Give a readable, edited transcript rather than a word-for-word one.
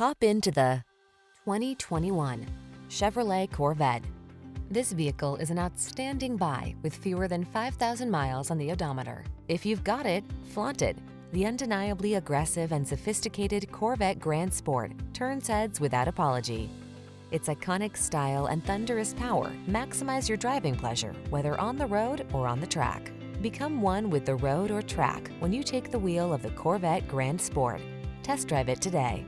Hop into the 2021 Chevrolet Corvette. This vehicle is an outstanding buy with fewer than 5,000 miles on the odometer. If you've got it, flaunt it. The undeniably aggressive and sophisticated Corvette Grand Sport turns heads without apology. Its iconic style and thunderous power maximize your driving pleasure, whether on the road or on the track. Become one with the road or track when you take the wheel of the Corvette Grand Sport. Test drive it today.